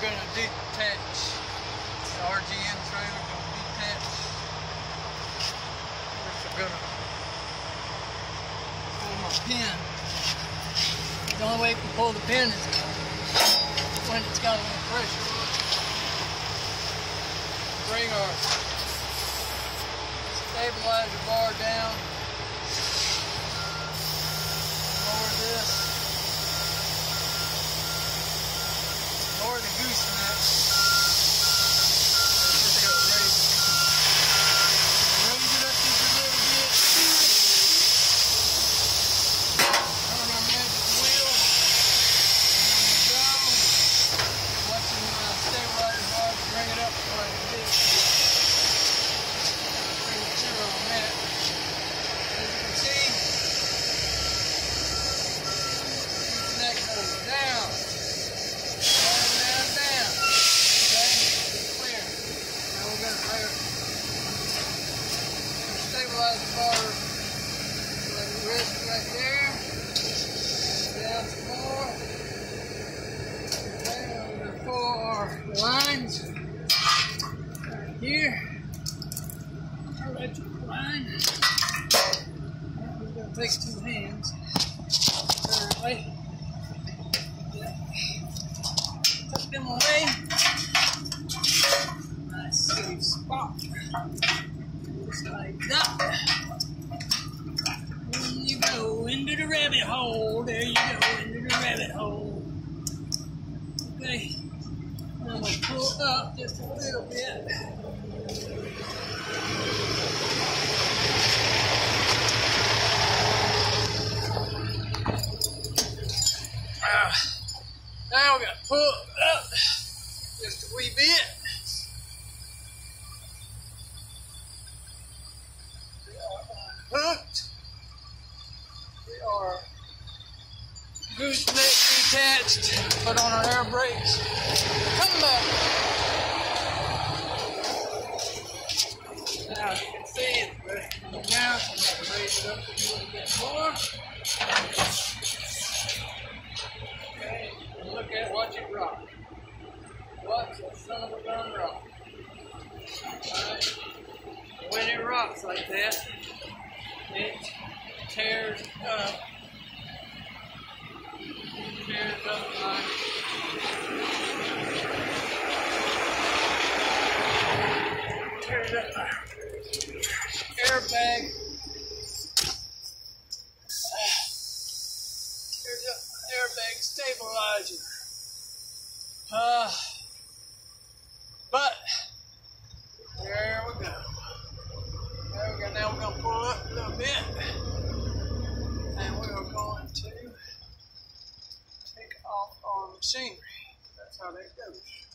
we're going to detach the RGN trailer. We're going to detach. First we're going to pull my pin. The only way you can pull the pin is when it's got a little pressure. Bring our stabilizer bar down. Lower this. Or the gooseneck. Raise it up just a little bit. Turn our magic wheel. And we go. Watching the stabilizer bar, bring it up like this. Bring the zero on that. As you can see, gooseneck goes down. Stabilize the bar, let it rest right there, down some more, okay, we're going to pull our lines right here, our electrical line, we're going to take two hands, third way, tuck them away, nice safe spot. Just like that. When you go into the rabbit hole, there you go into the rabbit hole. Okay, now I'm going to pull up just a little bit. Now we got to pull up just a wee bit. Hooked. We are gooseneck detached. Put on our air brakes. Come back. Now you can see it right now. I'm going to raise it up a little bit more. Okay, look at, watch it rock. Watch the son of a gun rock. Alright. When it rocks like that, it tears up. It tears up like it tears up like airbag. Tears up airbag stabilizer. But there we go. There we go. Now we're going to pull up a little bit, and we are going to take off our machinery. That's how that goes.